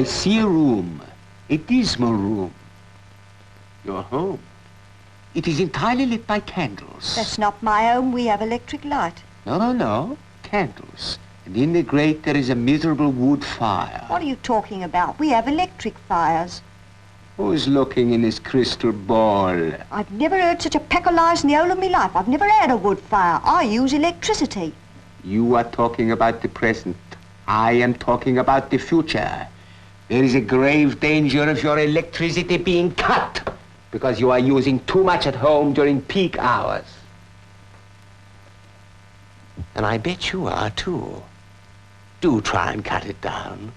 I see a room. It is my room. Your home? It is entirely lit by candles. That's not my home. We have electric light. No. Candles. And in the grate there is a miserable wood fire. What are you talking about? We have electric fires. Who's looking in his crystal ball? I've never heard such a pack of lies in the whole of my life. I've never had a wood fire. I use electricity. You are talking about the present. I am talking about the future. There is a grave danger of your electricity being cut because you are using too much at home during peak hours. And I bet you are, too. Do try and cut it down.